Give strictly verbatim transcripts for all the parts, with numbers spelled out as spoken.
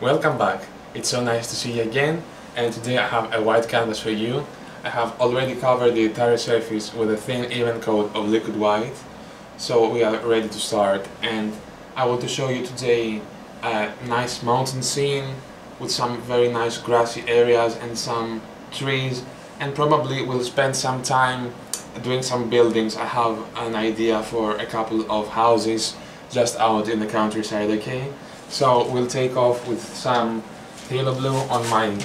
Welcome back, it's so nice to see you again, and today I have a white canvas for you. I have already covered the entire surface with a thin even coat of liquid white, so we are ready to start. And I want to show you today a nice mountain scene with some very nice grassy areas and some trees, and probably we'll spend some time doing some buildings. I have an idea for a couple of houses just out in the countryside, okay? So we'll take off with some Halo Blue on my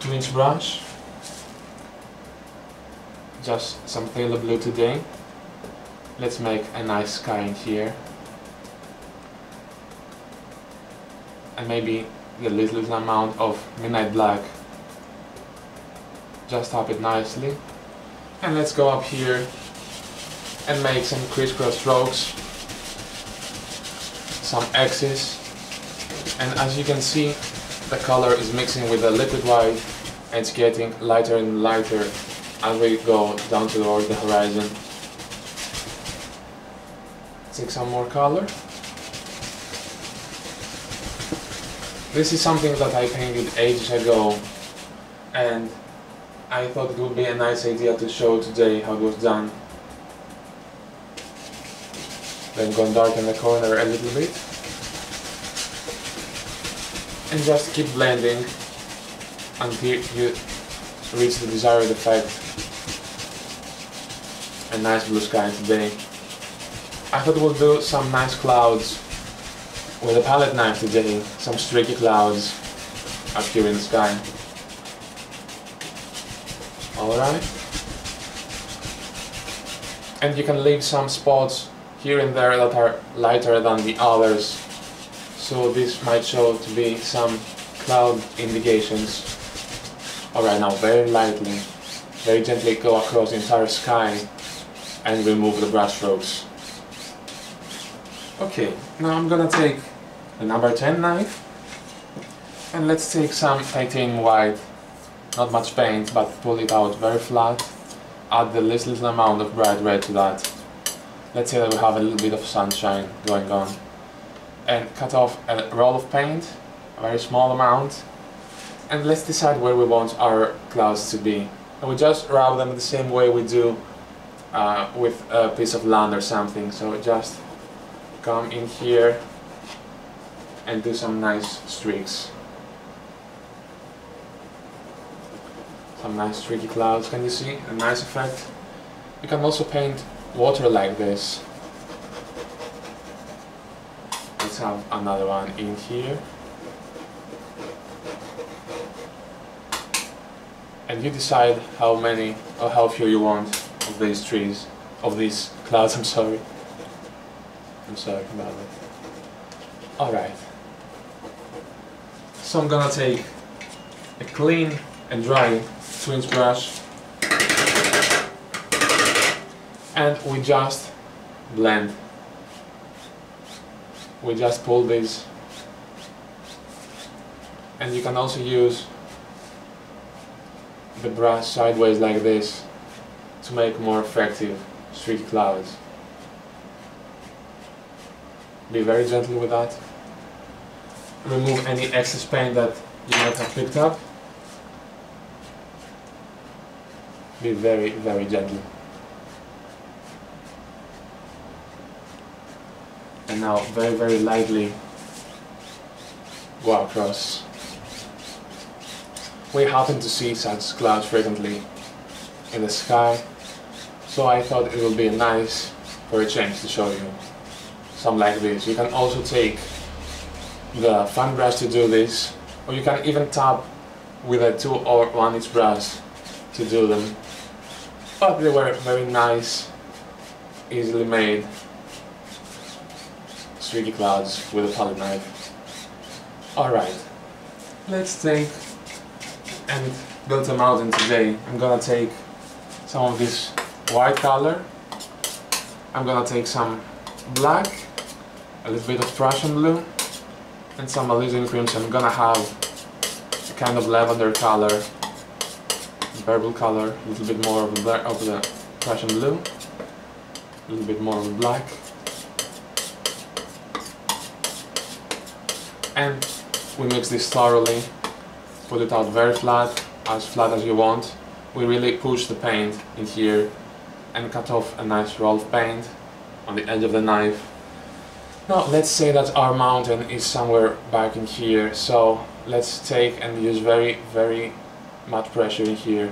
two inch brush. Just some Halo Blue today. Let's make a nice sky in here. And maybe the little amount of Midnight Black. Just tap it nicely. And let's go up here and make some crisscross strokes, some X's, and as you can see, the color is mixing with the liquid white and it's getting lighter and lighter as we go down toward the horizon. Take some more color. This is something that I painted ages ago, and I thought it would be a nice idea to show today how it was done. Then go dark in the corner a little bit. And just keep blending until you reach the desired effect. A nice blue sky today. I thought we'll do some nice clouds with a palette knife today. Some streaky clouds up here in the sky. Alright, and you can leave some spots here and there that are lighter than the others, so this might show to be some cloud indications. Alright, now very lightly, very gently go across the entire sky and remove the brush strokes. Okay, now I'm gonna take the number ten knife and let's take some titanium white. Not much paint, but pull it out very flat. Add the least little amount of bright red to that. Let's say that we have a little bit of sunshine going on. And cut off a roll of paint, a very small amount. And let's decide where we want our clouds to be. And we just rub them the same way we do uh, with a piece of land or something. So just come in here and do some nice streaks. Some nice tricky clouds, can you see? A nice effect. You can also paint water like this. Let's have another one in here. And you decide how many or how few you want of these trees, of these clouds, I'm sorry. I'm sorry about that. Alright. So I'm gonna take a clean and dry two inch brush, and we just blend. We just pull this, and you can also use the brush sideways like this to make more effective streaky clouds. Be very gentle with that. Remove any excess paint that you might have picked up. Be very, very gentle. And now very, very lightly go across. We happen to see such clouds frequently in the sky, so I thought it would be nice for a change to show you some like this. You can also take the fan brush to do this, or you can even tap with a two or one inch brush to do them. But they were very nice, easily made streaky clouds with a palette knife. Alright, let's take and build a mountain today. I'm gonna take some of this white color, I'm gonna take some black, a little bit of Prussian blue, and some alizarin crimson. I'm gonna have a kind of lavender color, purple color, a little bit more of the, black, of the Prussian blue, a little bit more of the black, and We mix this thoroughly, put it out very flat, as flat as you want. We really push the paint in here and cut off a nice roll of paint on the edge of the knife. Now let's say that our mountain is somewhere back in here, so let's take and use very, very much pressure in here.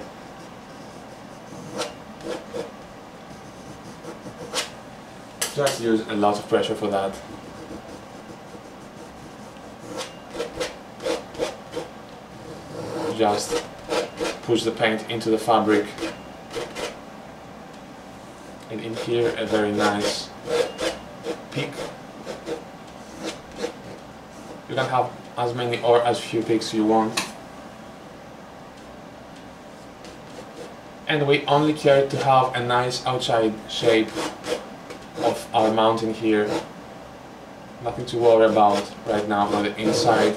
Just use a lot of pressure for that. Just push the paint into the fabric. And in here a very nice peak. You can have as many or as few peaks you want. And we only care to have a nice outside shape of our mountain here. Nothing to worry about right now on the inside.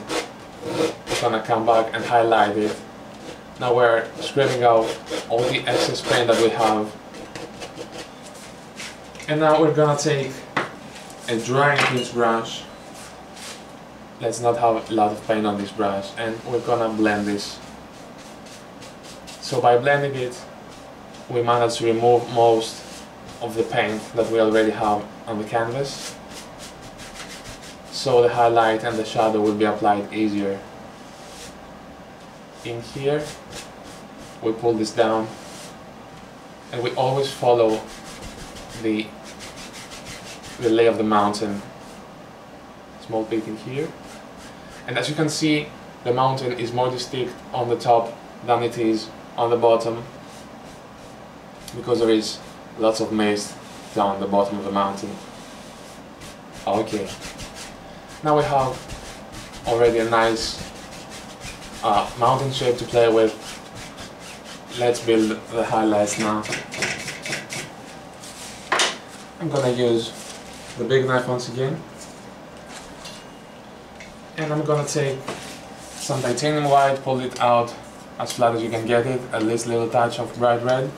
We're gonna come back and highlight it. Now we're scraping out all the excess paint that we have. And now we're gonna take a drying pinch brush. Let's not have a lot of paint on this brush, and we're gonna blend this. So by blending it, we manage to remove most of the paint that we already have on the canvas. So the highlight and the shadow will be applied easier. In here, we pull this down, and we always follow the the lay of the mountain. Small peak in here, and as you can see, the mountain is more distinct on the top than it is on the bottom, because there is lots of mist down the bottom of the mountain. Okay, now we have already a nice uh, mountain shape to play with. Let's build the highlights now. I'm gonna use the big knife once again, and I'm gonna take some titanium white, pull it out as flat as you can get it, at least a little touch of bright red,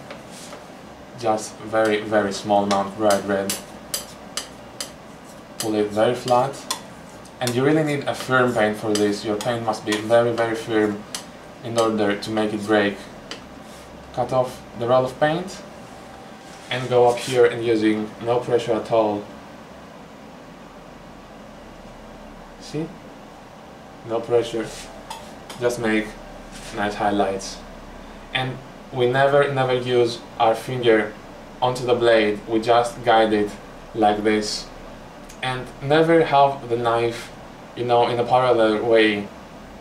just very very small amount of bright red, pull it very flat. And you really need a firm paint for this. Your paint must be very very firm in order to make it break. Cut off the roll of paint and go up here and using no pressure at all. See? No pressure. Just make nice highlights. And we never, never use our finger onto the blade. We just guide it like this. And never have the knife, you know, in a parallel way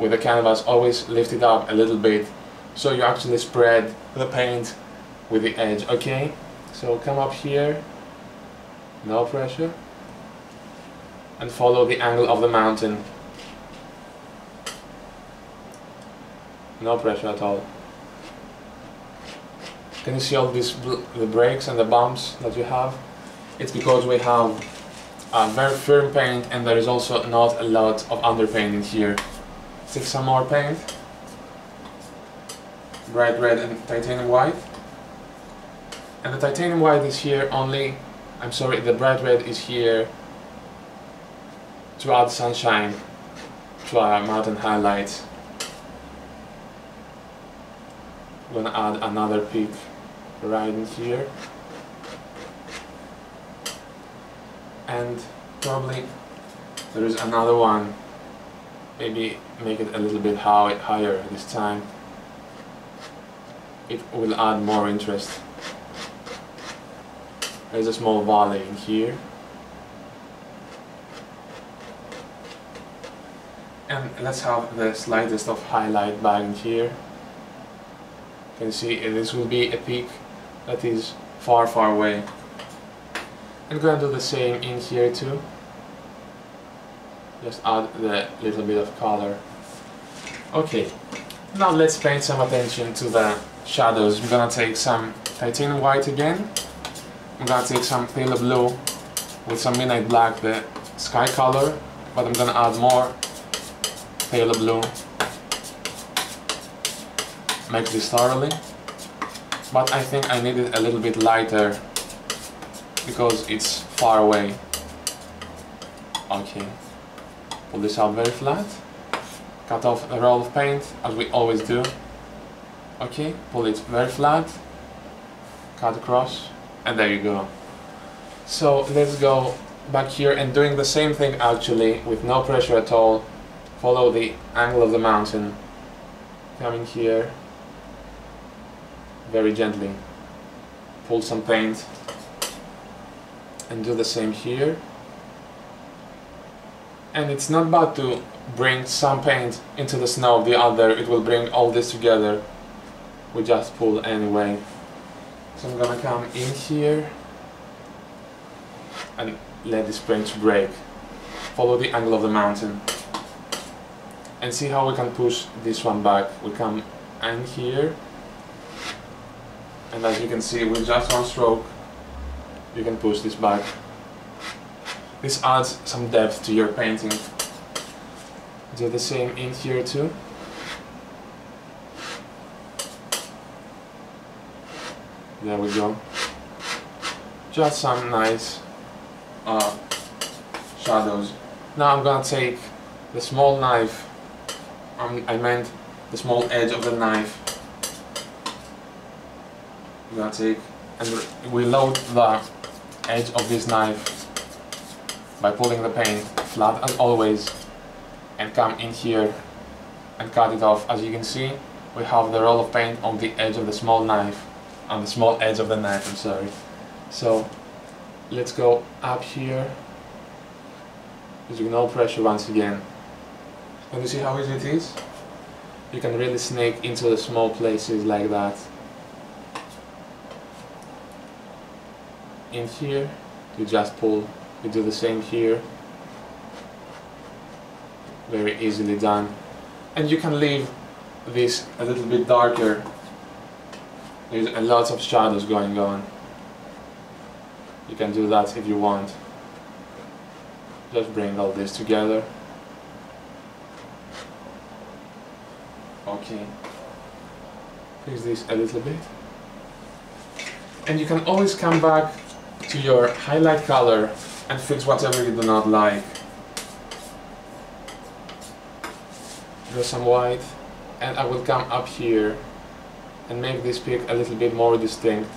with the canvas. Always lift it up a little bit so you actually spread the paint with the edge, okay? So come up here, no pressure, and follow the angle of the mountain. No pressure at all. Can you see all these bl the breaks and the bumps that you have? It's because we have a very firm paint, and there is also not a lot of underpaint in here. Take some more paint, bright red and titanium white. And the titanium white is here only, I'm sorry, the bright red is here to add sunshine to our mountain highlights. I'm gonna add another peak right in here. And probably there is another one. Maybe make it a little bit high, higher this time. It will add more interest. There's a small valley in here. And let's have the slightest of highlight back in here. You can see this will be a peak that is far, far away. I'm going to do the same in here too. Just add the little bit of color. Okay, now let's pay some attention to the shadows. I'm going to take some titanium white again. I'm going to take some phthalo blue with some midnight black, the sky color, but I'm going to add more phthalo blue. Make this thoroughly, but I think I need it a little bit lighter because it's far away. Okay, pull this out very flat, cut off a roll of paint, as we always do. Okay, pull it very flat, cut across, and there you go. So let's go back here and doing the same thing actually, with no pressure at all. Follow the angle of the mountain. Coming here, very gently. Pull some paint, and do the same here. And it's not bad to bring some paint into the snow of the other, it will bring all this together. We just pull anyway. So I'm gonna come in here and let this branch break. Follow the angle of the mountain and see how we can push this one back. We come in here and as you can see with just one stroke you can push this back. This adds some depth to your painting. Do the same in here too. There we go. Just some nice uh, shadows. Now I'm gonna take the small knife, um, I meant the small edge of the knife. I'm gonna take and we load the edge of this knife by pulling the paint flat as always and come in here and cut it off. As you can see we have the roll of paint on the edge of the small knife, on the small edge of the knife, I'm sorry. So let's go up here using no pressure once again. Can you see how easy it is? You can really snake into the small places like that. In here you just pull. We do the same here, very easily done. And you can leave this a little bit darker, there's a lot of shadows going on. You can do that if you want. Just bring all this together. Okay, fix this a little bit. And you can always come back to your highlight color and fix whatever you do not like. Draw some white and I will come up here and make this peak a little bit more distinct.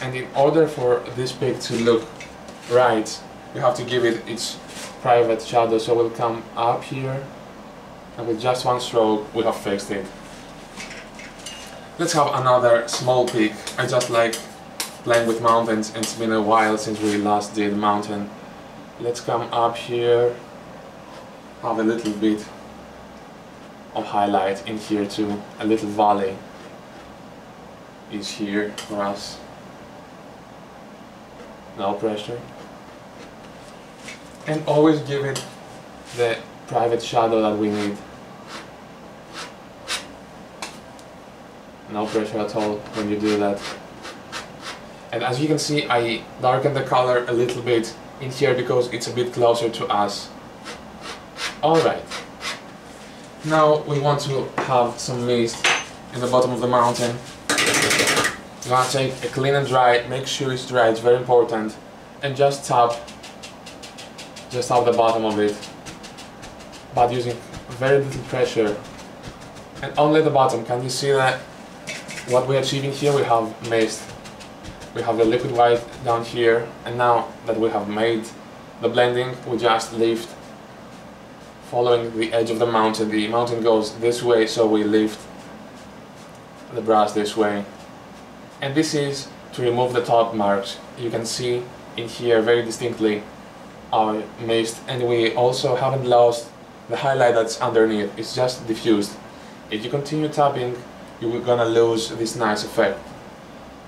And in order for this peak to look right you have to give it its private shadow, so we'll come up here and with just one stroke we have fixed it. Let's have another small peak. I just like playing with mountains and it's been a while since we last did mountain. Let's come up here, have a little bit of highlight in here too. A little valley is here for us. No pressure. And always give it the private shadow that we need. No pressure at all when you do that. And as you can see, I darken the color a little bit in here because it's a bit closer to us. Alright. Now we want to have some mist in the bottom of the mountain. I'm gonna take a clean and dry, make sure it's dry, it's very important. And just tap, just tap the bottom of it. But using very little pressure. And only the bottom. Can you see that what we're achieving here? We have mist. We have the liquid white down here, and now that we have made the blending, we just lift following the edge of the mountain. The mountain goes this way, so we lift the brush this way. And this is to remove the top marks. You can see in here very distinctly our mist, and we also haven't lost the highlight that's underneath. It's just diffused. If you continue tapping, you're gonna lose this nice effect.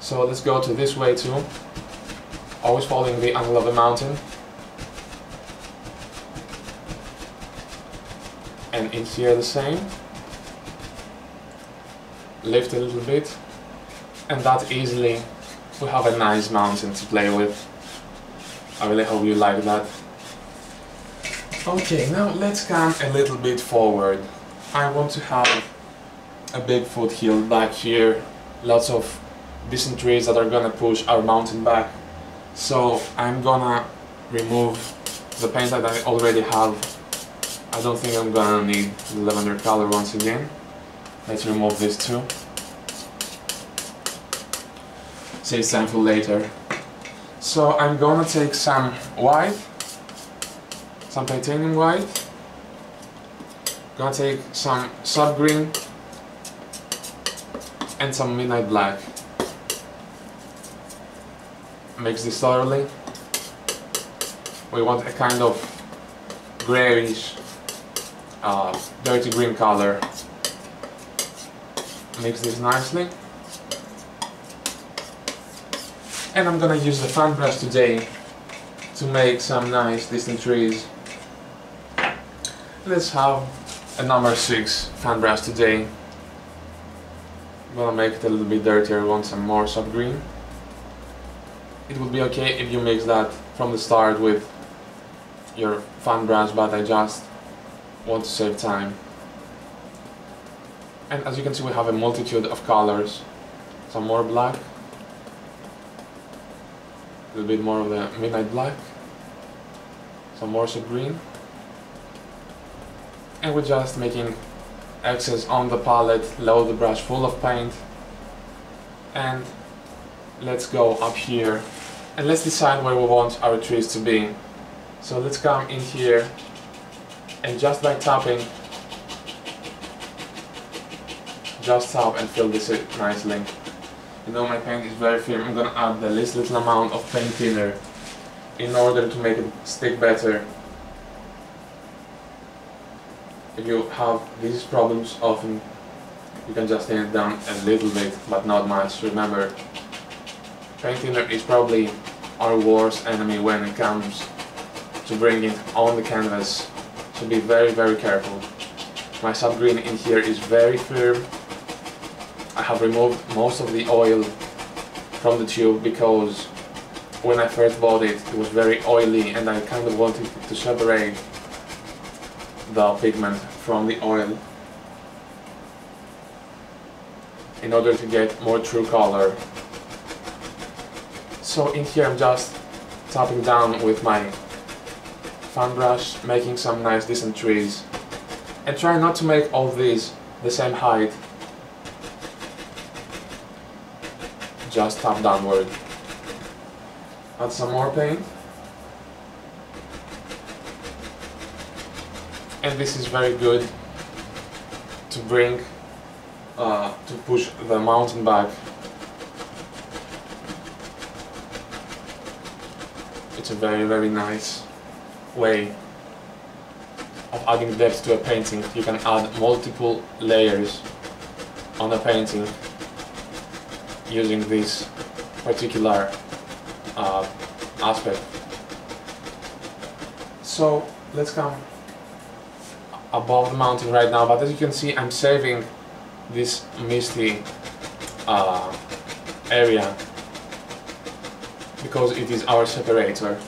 So let's go to this way too, always following the angle of the mountain. And in here the same. Lift a little bit. And that easily we have a nice mountain to play with. I really hope you like that. Okay, now let's come a little bit forward. I want to have a big foothill back here, lots of decent trees that are gonna push our mountain back. So I'm gonna remove the paint that I already have I don't think I'm gonna need the lavender color once again. Let's remove these two. Save time for later. So I'm gonna take some white, some titanium white. Gonna take some sub green and some midnight black. Mix this thoroughly. We want a kind of grayish, uh, dirty green color. Mix this nicely. And I'm gonna use the fan brush today to make some nice distant trees. Let's have a number six fan brush today. I'm gonna make it a little bit dirtier, want some more sub green. It would be okay if you mix that from the start with your fan brush, but I just want to save time. And as you can see, we have a multitude of colors. Some more black, a little bit more of the midnight black, some more sub green, and we're just making excess on the palette. Load the brush full of paint, and let's go up here and let's decide where we want our trees to be. So let's come in here, and just by tapping, just tap and fill this in nicely. You know, my paint is very firm. I'm gonna add the least little amount of paint thinner in order to make it stick better. If you have these problems often, you can just thin it down a little bit, but not much. Remember, paint thinner is probably our worst enemy when it comes to bringing it on the canvas, so be very very careful. My sub green in here is very firm. I have removed most of the oil from the tube because when I first bought it, it was very oily and I kind of wanted to separate the pigment from the oil in order to get more true color. So in here I'm just tapping down with my fan brush, making some nice decent trees, and try not to make all these the same height. Just tap downward. Add some more paint. And this is very good to bring, uh, to push the mountain back. It's a very, very nice way of adding depth to a painting. You can add multiple layers on a painting using this particular uh, aspect. So let's come above the mountain right now, but as you can see, I'm saving this misty uh, area because it is our separator.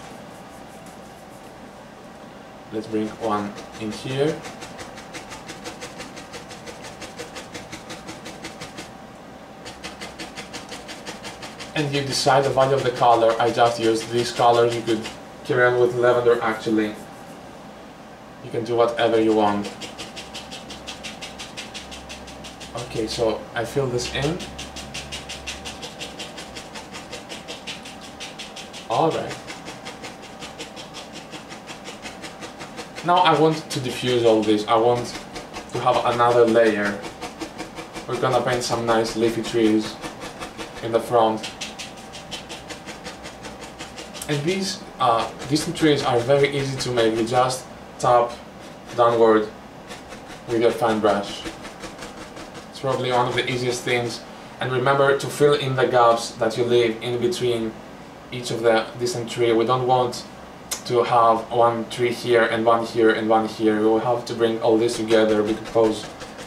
Let's bring one in here. And you decide the value of the color. I just used these colors. You could carry on with lavender actually. You can do whatever you want. Okay, so I fill this in. Alright. Now I want to diffuse all this. I want to have another layer. We're gonna paint some nice leafy trees in the front. And these uh, distant trees are very easy to make. You just tap downward with your fan brush. It's probably one of the easiest things. And remember to fill in the gaps that you leave in between each of the distant tree. We don't want to have one tree here and one here and one here. We will have to bring all this together because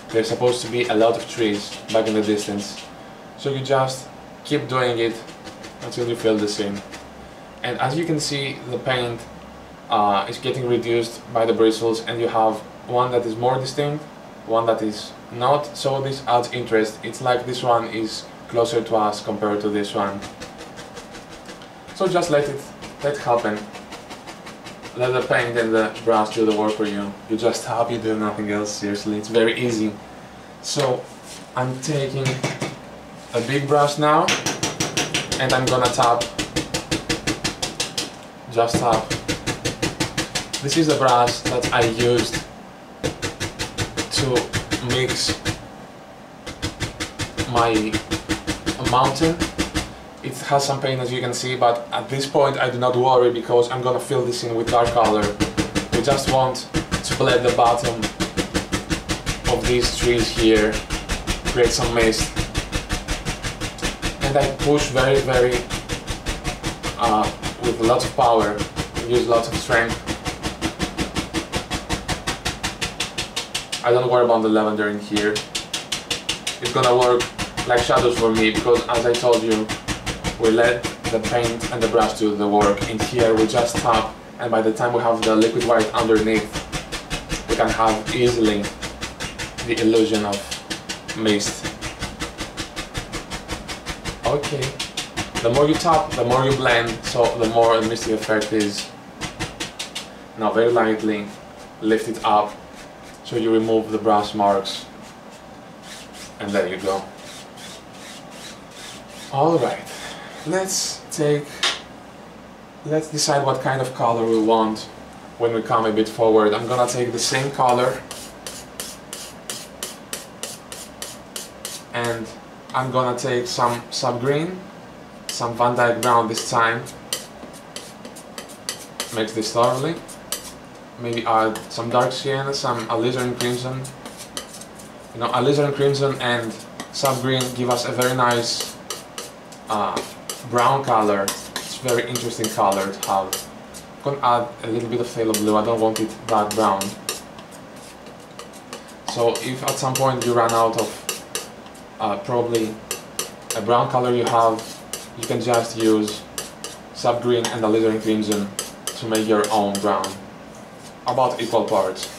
there's supposed to be a lot of trees back in the distance. So you just keep doing it until you fill this in. And as you can see, the paint uh, is getting reduced by the bristles, and you have one that is more distinct, one that is not, so this adds interest. It's like this one is closer to us compared to this one. So just let it let happen. let the paint and the brass do the work for you. You just tap, you do nothing else, seriously, it's very easy. So I'm taking a big brush now and I'm gonna tap, just tap. This is the brush that I used to mix my mountain. It has some paint, as you can see, but at this point I do not worry because I'm gonna fill this in with dark color. We just want to blend the bottom of these trees here, create some mist. And I push very, very, uh, with lots of power, use lots of strength. I don't worry about the lavender in here. It's gonna work like shadows for me because, as I told you, we let the paint and the brush do the work. In here we just tap, and by the time we have the liquid white underneath, we can have easily the illusion of mist. Okay, the more you tap, the more you blend, so the more the misty effect is. Now very lightly lift it up so you remove the brush marks, and there you go. Alright. Let's take, let's decide what kind of color we want when we come a bit forward. I'm gonna take the same color and I'm gonna take some sub green, some Van Dyke brown this time. Mix this thoroughly. Maybe add some dark sienna, some alizarin crimson. You know, alizarin crimson and sub green give us a very nice uh, brown color. It's a very interesting color to have. I'm gonna add a little bit of phthalo blue. I don't want it that brown. So if at some point you run out of uh, probably a brown color you have, you can just use sub green and alizarin crimson to make your own brown, about equal parts.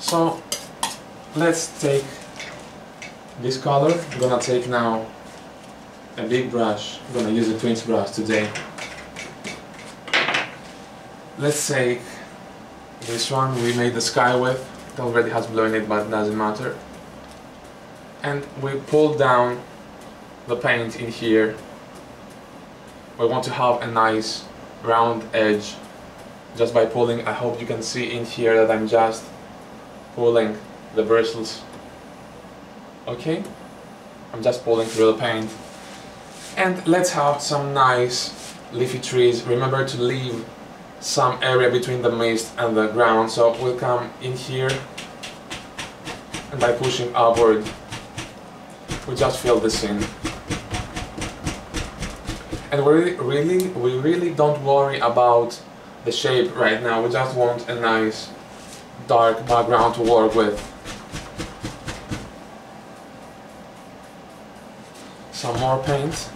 So let's take this color. I'm gonna take now a big brush. I'm gonna use a twins brush today. Let's take this one we made the sky with. It already has blue in it, but it doesn't matter. And we pull down the paint in here. We want to have a nice round edge just by pulling. I hope you can see in here that I'm just pulling the bristles. Okay? I'm just pulling through the paint. And let's have some nice leafy trees. Remember to leave some area between the mist and the ground, so we'll come in here and by pushing upward we just fill this in. And we really, really, we really don't worry about the shape right now, we just want a nice dark background to work with. Some more paint.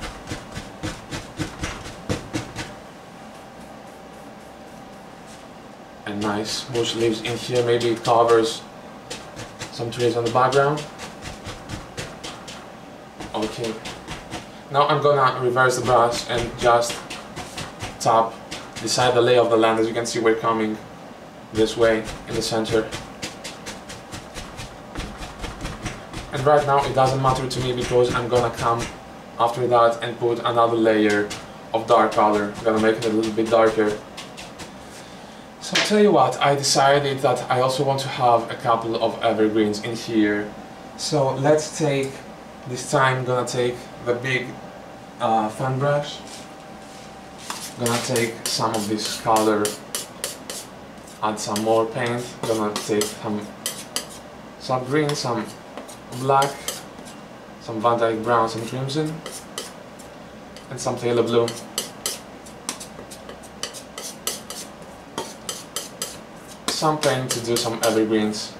And nice bush leaves in here, maybe it covers some trees on the background. Okay, now I'm gonna reverse the brush and just tap, decide the lay of the land. As you can see, we're coming this way in the center. And right now it doesn't matter to me because I'm gonna come after that and put another layer of dark color. I'm gonna make it a little bit darker. So I'll tell you what, I decided that I also want to have a couple of evergreens in here. So let's take, this time I'm gonna take the big uh, fan brush. I'm gonna take some of this color, add some more paint. I'm gonna take some, some green, some black, some Van Dyke brown, some crimson, and some phthalo blue. Some paint to do some evergreens.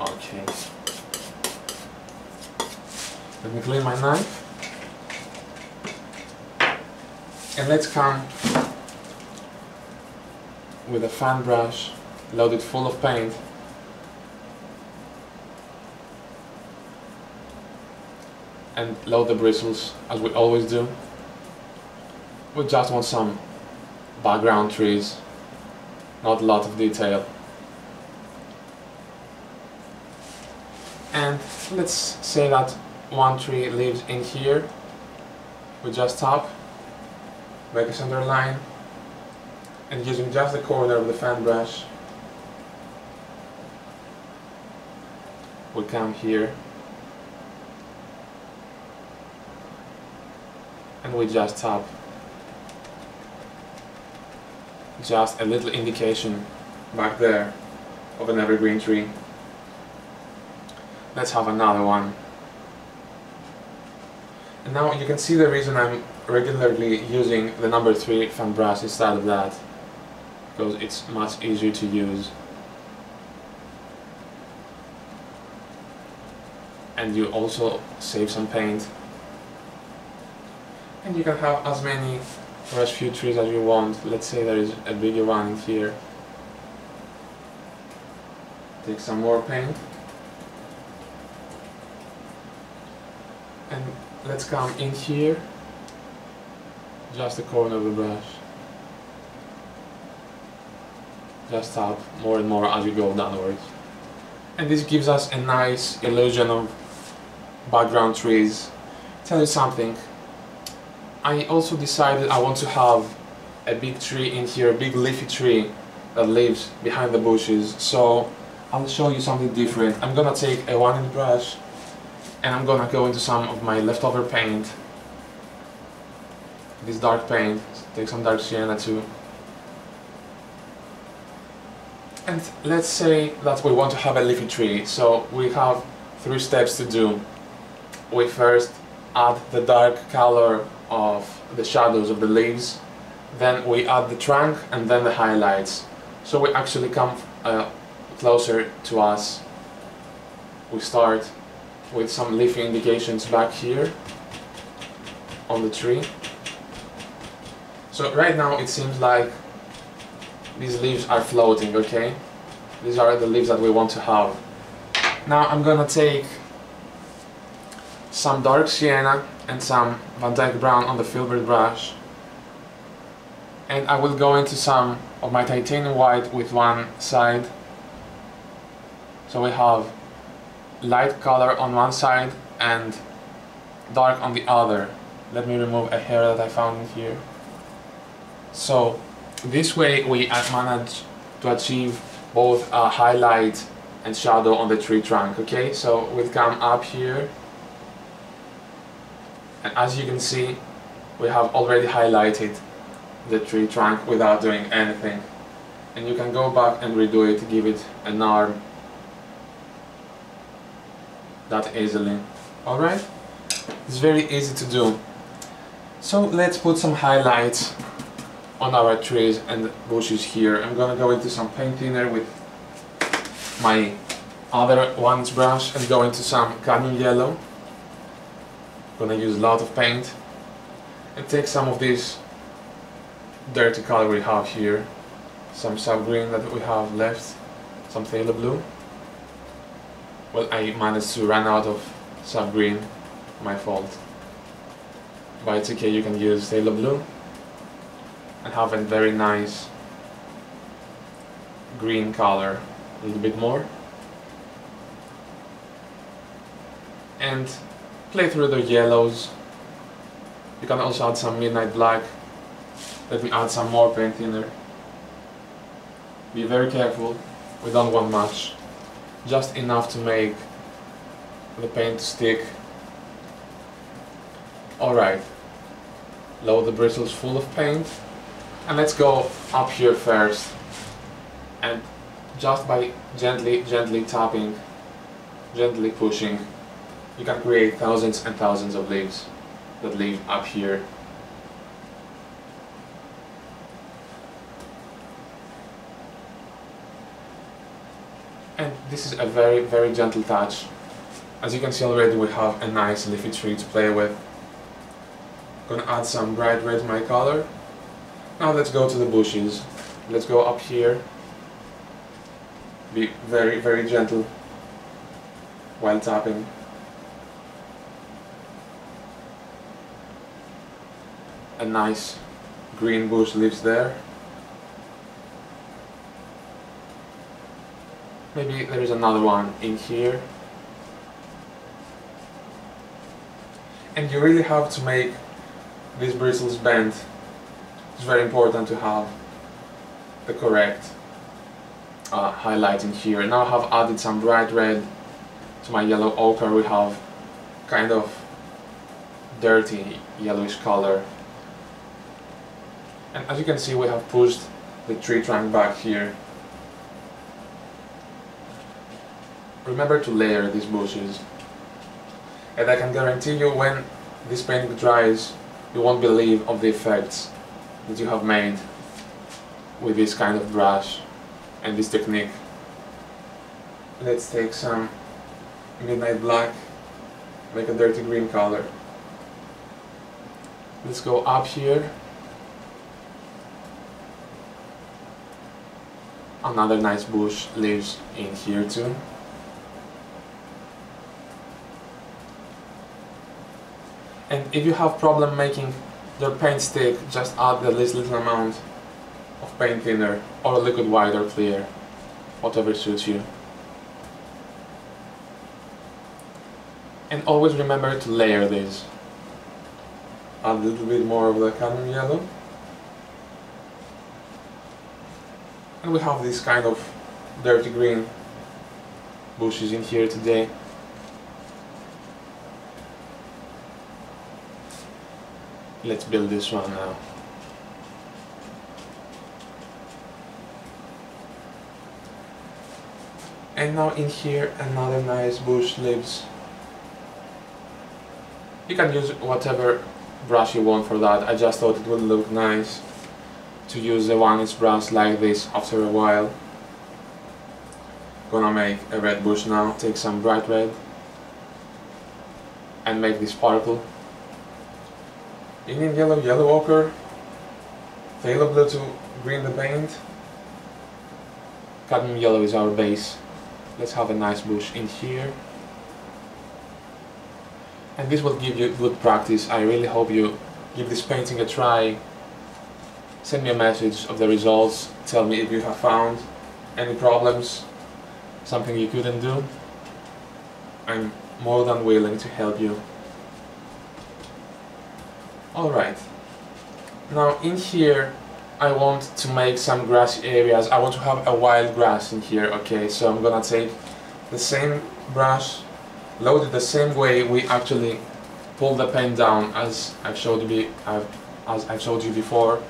Okay. Let me clean my knife. And let's come with a fan brush loaded full of paint. And load the bristles as we always do. We just want some background trees, not a lot of detail. And let's say that one tree lives in here. We just stop, make a center line, and using just the corner of the fan brush, we come here and we just tap. Just a little indication back there of an evergreen tree. Let's have another one. And now you can see the reason I'm regularly using the number three fan brush instead of that, because it's much easier to use. And you also save some paint. And you can have as many or as few trees as you want. Let's say there is a bigger one in here. Take some more paint. And let's come in here, just the corner of the brush. Just tap more and more as you go downwards. And this gives us a nice illusion of background trees. Tell you something, I also decided I want to have a big tree in here, a big leafy tree that lives behind the bushes. So I'll show you something different. I'm gonna take a one inch brush and I'm gonna go into some of my leftover paint. This dark paint, take some dark sienna too. And let's say that we want to have a leafy tree, so we have three steps to do. We first add the dark color of the shadows of the leaves, then we add the trunk and then the highlights. So we actually come uh, closer to us. We start with some leafy indications back here on the tree. So right now it seems like these leaves are floating, okay? These are the leaves that we want to have. Now I'm gonna take some dark sienna and some Van Dyke Brown on the filbert brush, and I will go into some of my titanium white with one side. So we have light color on one side and dark on the other. Let me remove a hair that I found in here. So this way we manage to achieve both a highlight and shadow on the tree trunk, okay? So we'll come up here, and as you can see we have already highlighted the tree trunk without doing anything. And you can go back and redo it, give it an arm that easily. Alright? It's very easy to do. So let's put some highlights on our trees and bushes here. I'm gonna go into some paint thinner with my other one's brush and go into some cadmium yellow. Gonna use a lot of paint and take some of this dirty color we have here, some sub green that we have left, some phthalo blue. Well, I managed to run out of sub green, my fault. But it's okay, you can use phthalo blue and have a very nice green color, a little bit more. And play through the yellows. You can also add some midnight black. Let me add some more paint thinner. Be very careful, we don't want much. Just enough to make the paint stick. Alright, load the bristles full of paint, and let's go up here first. And just by gently, gently tapping, gently pushing, you can create thousands and thousands of leaves that live up here. And this is a very, very gentle touch. As you can see already, we have a nice leafy tree to play with. Gonna add some bright red to my color. Now let's go to the bushes. Let's go up here. Be very, very gentle while tapping. A nice green bush lives there. Maybe there is another one in here. And you really have to make these bristles bend. It's very important to have the correct uh, highlighting here. And now I have added some bright red to my yellow ochre. We have kind of dirty yellowish color. And as you can see, we have pushed the tree trunk back here. Remember to layer these bushes. And I can guarantee you, when this painting dries, you won't believe of the effects that you have made with this kind of brush and this technique. Let's take some midnight black, make a dirty green color. Let's go up here. Another nice bush lives in here too. And if you have problem making your paint stick, just add the least little amount of paint thinner or a liquid white or clear, whatever suits you. And always remember to layer these. Add a little bit more of the cadmium yellow. And we have this kind of dirty green bushes in here today. Let's build this one now. And now in here another nice bush lives. You can use whatever brush you want for that. I just thought it would look nice to use the one inch brush like this after a while. Gonna make a red bush now. Take some bright red and make this sparkle. Indian yellow, yellow ochre, phthalo blue to green the paint. Cadmium yellow is our base. Let's have a nice bush in here. And this will give you good practice. I really hope you give this painting a try. Send me a message of the results. Tell me if you have found any problems, something you couldn't do. I'm more than willing to help you. Alright, now in here I want to make some grassy areas. I want to have a wild grass in here, okay? So I'm gonna take the same brush, load it the same way we actually pull the paint down as I've showed you, as I showed you before,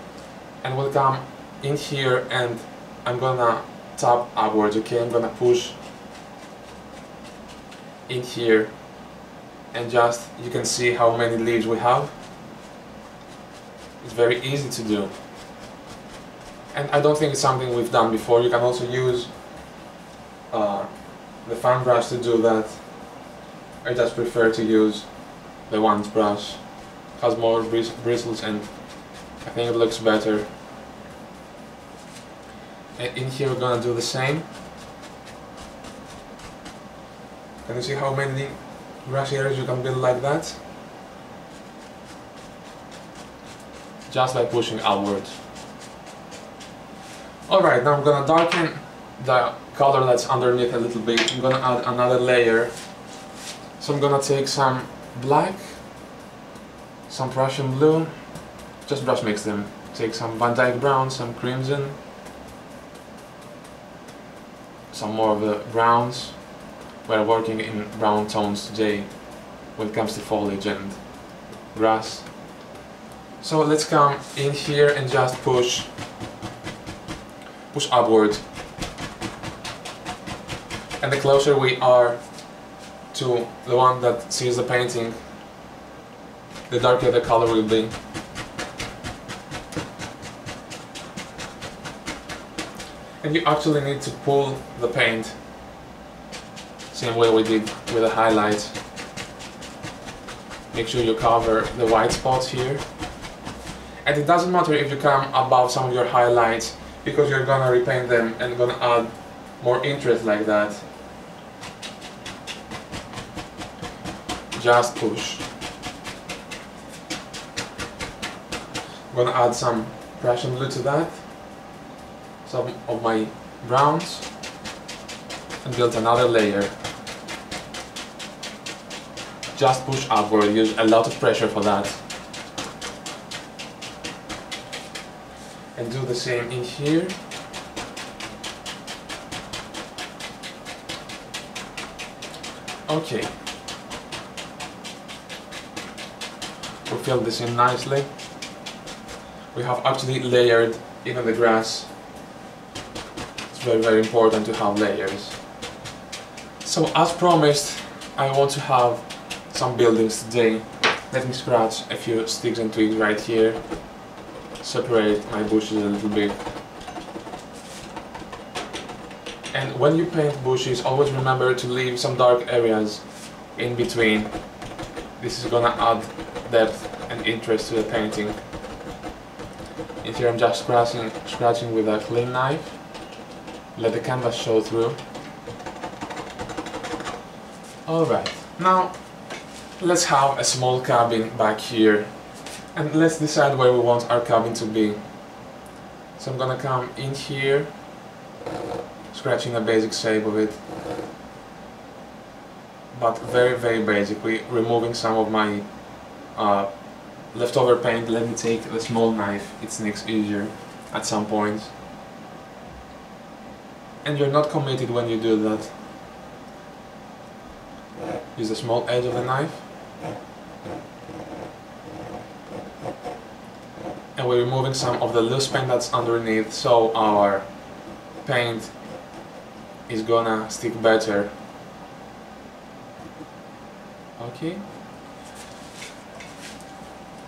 and we'll come in here and I'm gonna tap upwards, okay? I'm gonna push in here and just, you can see how many leaves we have. It's very easy to do, and I don't think it's something we've done before. You can also use uh, the fan brush to do that. I just prefer to use the one inch brush. It has more bris bristles and I think it looks better. And in here we're gonna do the same. Can you see how many grassy areas you can build like that? Just by pushing outwards. Alright, now I'm gonna darken the color that's underneath a little bit. I'm gonna add another layer. So I'm gonna take some black, some Prussian blue, just brush mix them. Take some Van Dyke brown, some crimson, some more of the browns. We're working in brown tones today when it comes to foliage and grass. So let's come in here and just push, push upward. And the closer we are to the one that sees the painting, the darker the color will be. And you actually need to pull the paint, same way we did with the highlights. Make sure you cover the white spots here. And it doesn't matter if you come above some of your highlights, because you're gonna repaint them and gonna add more interest like that. Just push. I'm gonna add some brush a little to that, some of my browns, and build another layer. Just push upward, use a lot of pressure for that. And do the same in here. Okay. We filled this in nicely. We have actually layered even the grass. It's very, very important to have layers. So as promised, I want to have some buildings today. Let me scratch a few sticks and twigs right here. Separate my bushes a little bit. And when you paint bushes, always remember to leave some dark areas in between. This is gonna add depth and interest to the painting. In here I'm just scratching, scratching with a clean knife. Let the canvas show through. Alright, now let's have a small cabin back here. And let's decide where we want our cabin to be. So I'm gonna come in here, scratching a basic shape of it, but very, very basic. We're removing some of my uh, leftover paint. Let me take the small knife, it sneaks easier at some point. And you're not committed when you do that. Use the small edge of the knife. And we're removing some of the loose paint that's underneath, so our paint is gonna stick better. Okay.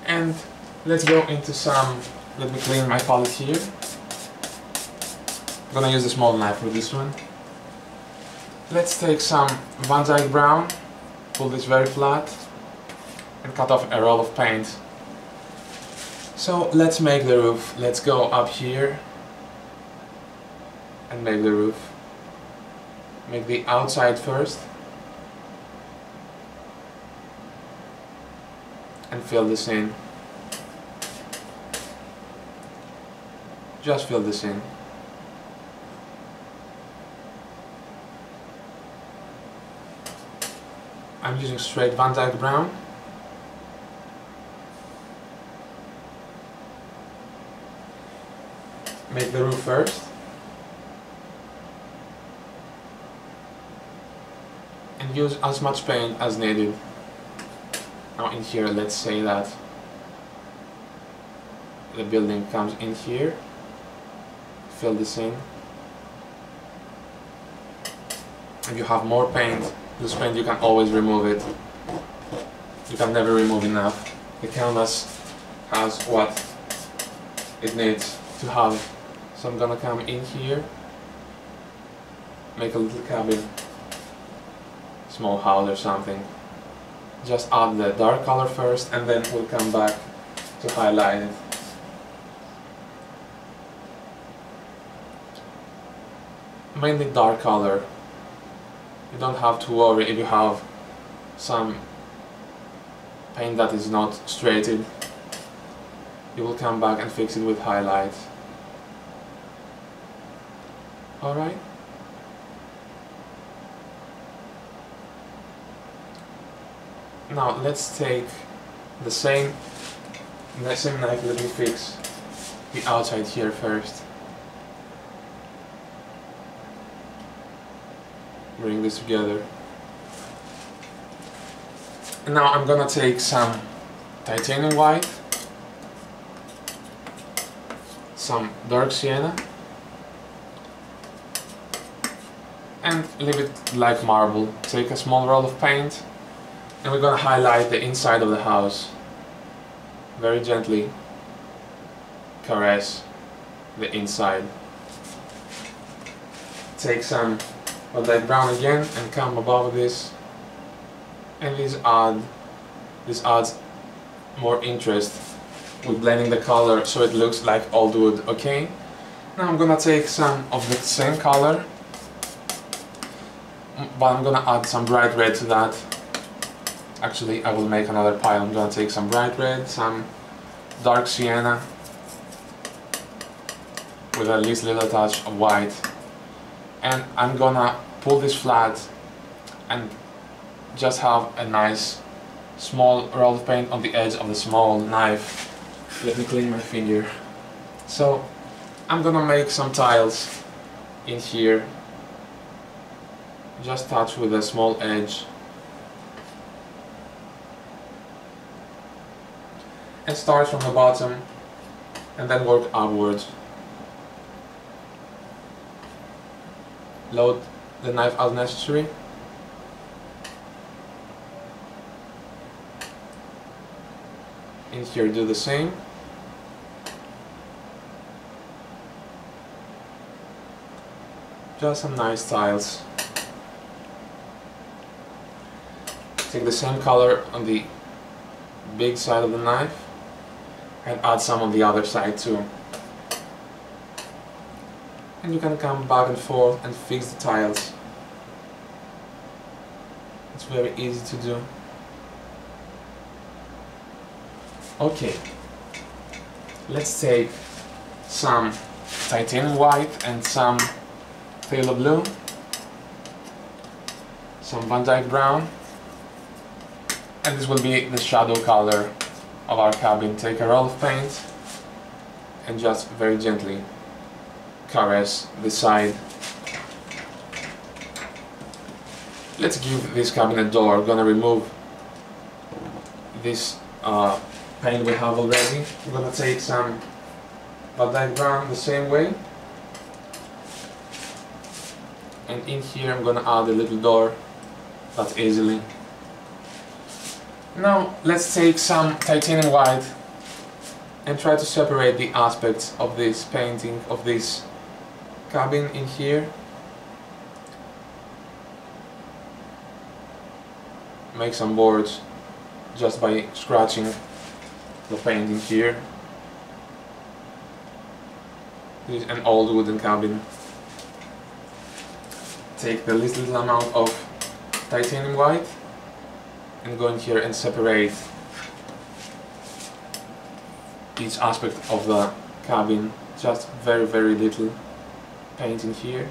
And let's go into some, let me clean my palette here. I'm gonna use the small knife for this one. Let's take some Van Dyke Brown, pull this very flat, and cut off a roll of paint. So let's make the roof. Let's go up here and make the roof. Make the outside first and fill this in. Just fill this in. I'm using straight Van Dyke Brown. Make the roof first and use as much paint as needed. Now in here, let's say that the building comes in here, fill this in, and you have more paint. This paint you can always remove it, you can never remove enough. The canvas has what it needs to have. So I'm gonna come in here, make a little cabin, small house or something. Just add the dark color first and then we'll come back to highlight it. Mainly dark color. You don't have to worry if you have some paint that is not straighted. You will come back and fix it with highlights. Alright. Now let's take the same, the same knife. Let me fix the outside here first. Bring this together. And now I'm gonna take some titanium white, some dark sienna, and leave it like marble. Take a small roll of paint. And we're going to highlight the inside of the house. Very gently caress the inside. Take some of that brown again and come above this. And this, add, this adds more interest with blending the color so it looks like old wood, okay? Now I'm going to take some of the same color, but I'm going to add some bright red to that. Actually, I will make another pile. I'm gonna take some bright red, some dark sienna, with at least little touch of white, and I'm gonna pull this flat and just have a nice small roll of paint on the edge of the small knife. Let me clean my finger. So I'm gonna make some tiles in here, just touch with a small edge, and start from the bottom and then work upwards. Load the knife as necessary. In here do the same. Just some nice tiles. Take the same color on the big side of the knife and add some on the other side too. And you can come back and forth and fix the tiles. It's very easy to do. Okay, let's take some titanium white and some phthalo blue, some Van Dyke brown, and this will be the shadow color of our cabin. Take a roll of paint and just very gently caress the side. Let's give this cabin a door. I'm gonna remove this uh, paint we have already. We're gonna take some Van Dyke brown the same way, and in here I'm gonna add a little door, that easily. Now let's take some titanium white and try to separate the aspects of this painting, of this cabin in here. Make some boards just by scratching the painting here. This is an old wooden cabin. Take the little amount of titanium white and go in here and separate each aspect of the cabin. Just very, very little paint in here.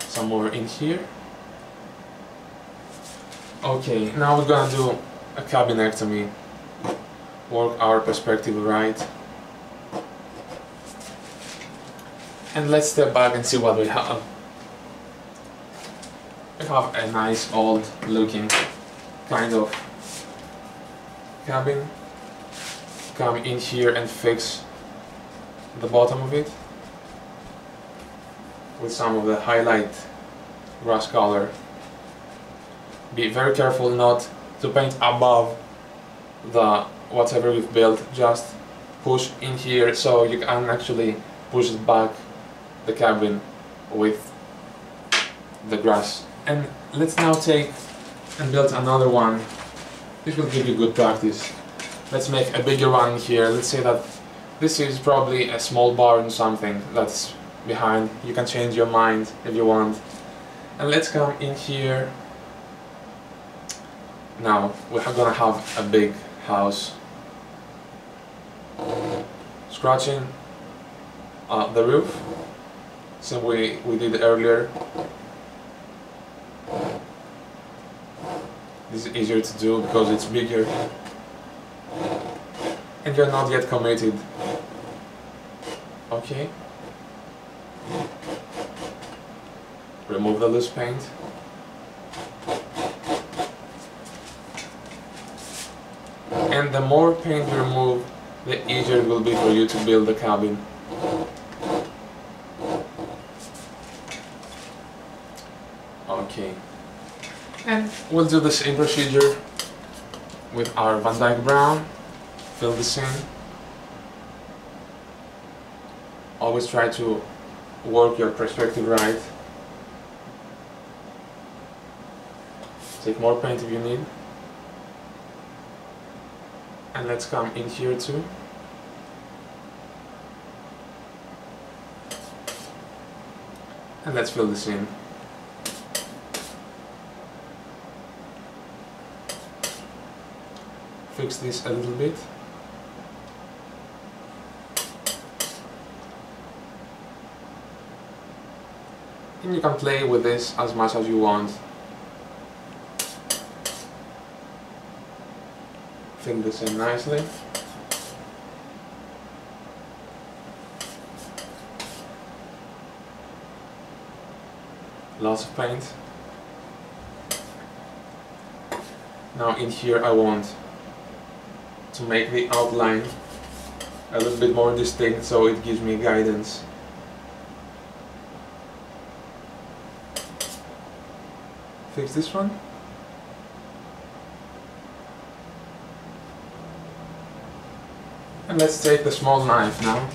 Some more in here. Okay, now we're gonna do a cabinectomy. Work our perspective right. And let's step back and see what we have. We have a nice old looking kind of cabin. Come in here and fix the bottom of it with some of the highlight grass color. Be very careful not to paint above the whatever we've built, just push in here so you can actually push it back the cabin with the grass. And let's now take and build another one. This will give you good practice. Let's make a bigger one here. Let's say that this is probably a small barn, something that's behind. You can change your mind if you want. And let's come in here. Now we're gonna have a big house. Scratching uh, the roof, same way we did earlier. This is easier to do because it's bigger and you're not yet committed. Okay. Remove the loose paint. And the more paint you remove, the easier it will be for you to build the cabin. Okay. And we'll do the same procedure with our Van Dyke brown. Fill this in. Always try to work your perspective right. Take more paint if you need. And let's come in here too. And let's fill this in. Fix this a little bit. and you can play with this as much as you want. Fit this in nicely. Lots of paint. Now in here I want to make the outline a little bit more distinct, so it gives me guidance. Fix this one. And let's take the small knife now.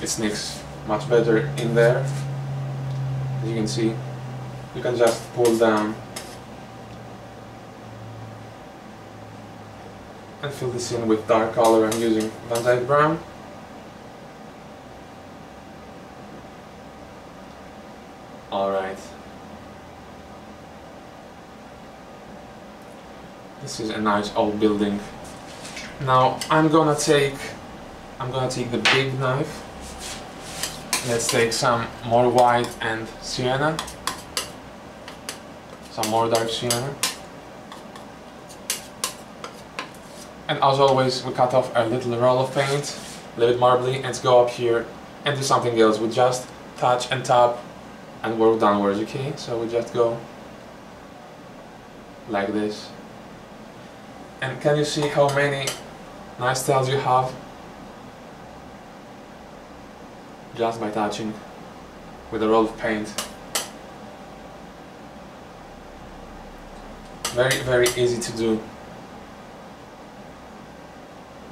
It sneaks much better in there. As you can see, you can just pull down and fill this in with dark color. I'm using Van Dyke Brown. Alright. This is a nice old building. Now I'm gonna take I'm gonna take the big knife. Let's take some more white and sienna, some more dark sienna, and as always we cut off a little roll of paint, leave it marbly, and go up here and do something else. We just touch and tap and work downwards, okay? So we just go like this. And can you see how many nice tiles you have? Just by touching with a roll of paint. Very, very easy to do.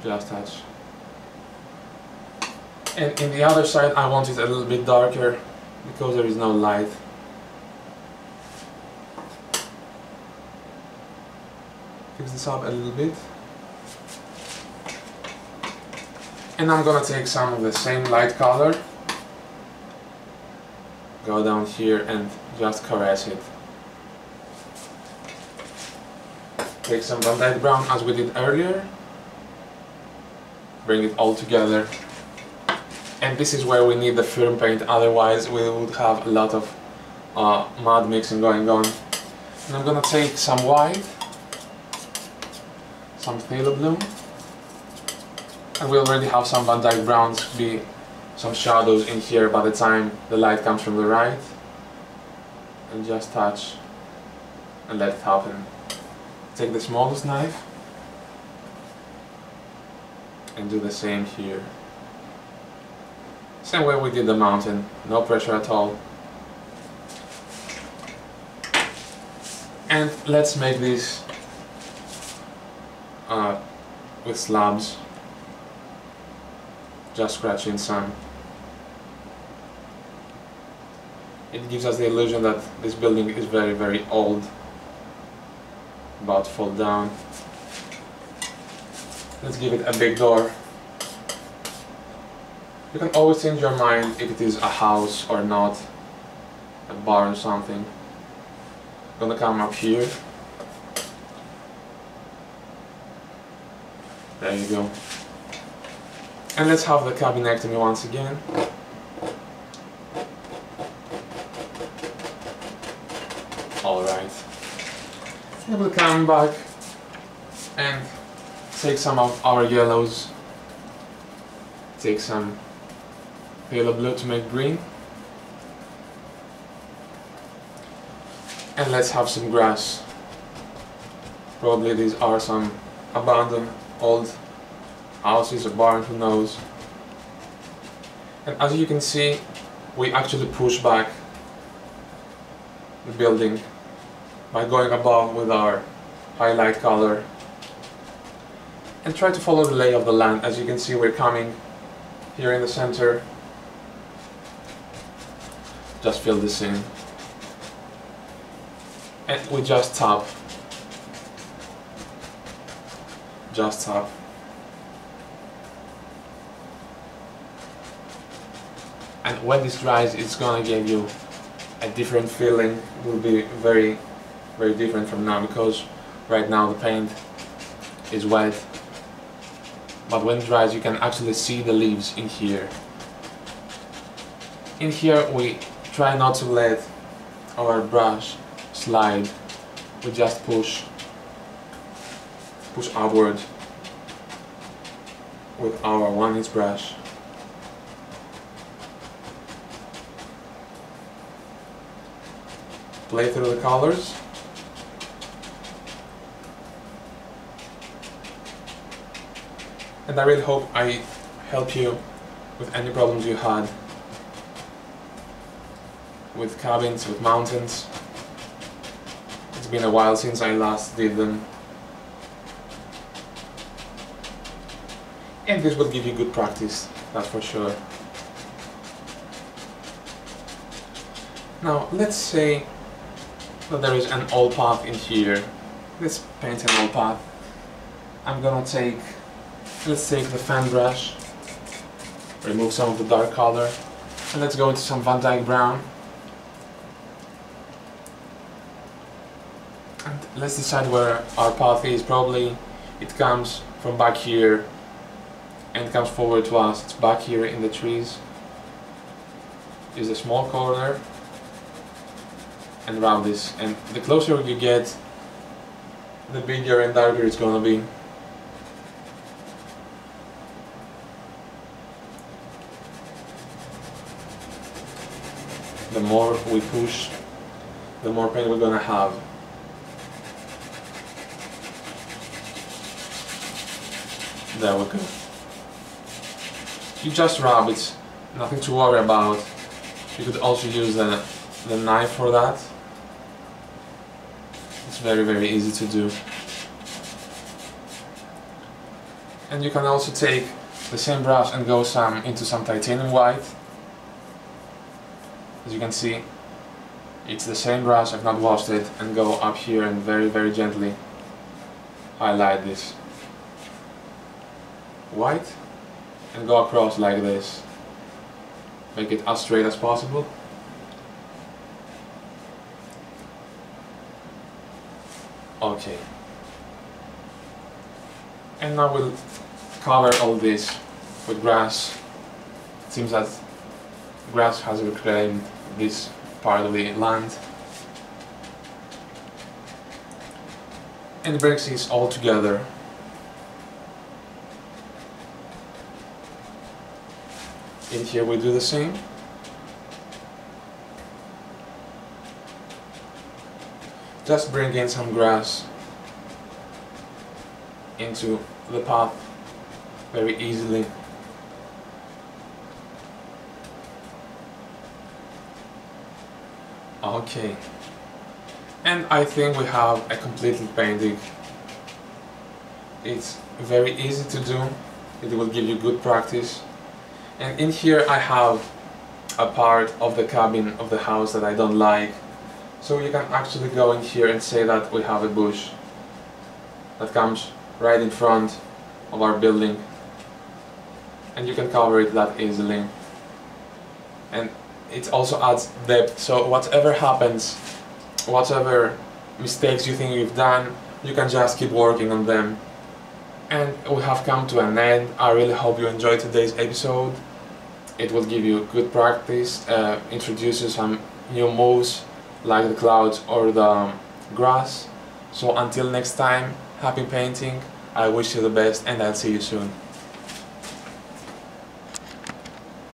Just touch. And in the other side I want it a little bit darker because there is no light. Fix this up a little bit. And I'm gonna take some of the same light color. Go down here and just caress it. Take some Van Dyke Brown as we did earlier. Bring it all together. And this is where we need the firm paint, otherwise we would have a lot of uh, mud mixing going on. And I'm gonna take some white, some phthalo bloom, and we already have some Van Dyke Browns, be some shadows in here by the time the light comes from the right. And just touch and let it happen. Take the smallest knife and do the same here. Same way we did the mountain, no pressure at all. And let's make this uh, with slabs. Just scratching some. It gives us the illusion that this building is very, very old. About to fall down. Let's give it a big door. You can always change your mind if it is a house or not, a barn or something. I'm gonna come up here. There you go. And let's have the cabinectomy once again. Alright. And we'll come back and take some of our yellows. Take some phthalo blue to make green. And let's have some grass. Probably these are some abandoned old houses, a barn, who knows. And as you can see, we actually push back the building by going above with our highlight color and try to follow the lay of the land. As you can see, we're coming here in the center. Just fill this in and we just tap, just tap. And when this dries, it's gonna give you a different feeling. It will be very, very different from now, because right now the paint is wet. But when it dries, you can actually see the leaves in here. In here, we try not to let our brush slide. We just push push outward with our one inch brush. Play through the colors. And I really hope I help you with any problems you had with cabins, with mountains. It's been a while since I last did them. And this will give you good practice, that's for sure. Now, let's say that there is an old path in here. Let's paint an old path. I'm gonna take, let's take the fan brush, remove some of the dark color, and let's go into some Van Dyke Brown. And let's decide where our path is. Probably it comes from back here and comes forward to us. It's back here in the trees. Is a small corner and round this. And the closer you get, the bigger and darker it's gonna be. The more we push, the more paint we're gonna have. There we go. You just rub it, nothing to worry about. You could also use the, the knife for that. It's very, very easy to do. And you can also take the same brush and go some into some titanium white. As you can see, it's the same brush, I've not washed it, and go up here and very, very gently highlight this white and go across like this. Make it as straight as possible. Okay. And now we'll cover all this with grass. It seems that grass has reclaimed this part of the land and brings this all together. In here we do the same. Just bring in some grass into the path very easily. Okay, and I think we have a completed painting. It's very easy to do, it will give you good practice. And in here I have a part of the cabin of the house that I don't like. So you can actually go in here and say that we have a bush that comes right in front of our building. And you can cover it that easily. And it also adds depth, so whatever happens, whatever mistakes you think you've done, you can just keep working on them. And we have come to an end. I really hope you enjoyed today's episode. It will give you good practice, uh, introduces some new moves like the clouds or the grass. So until next time, happy painting, I wish you the best and I'll see you soon.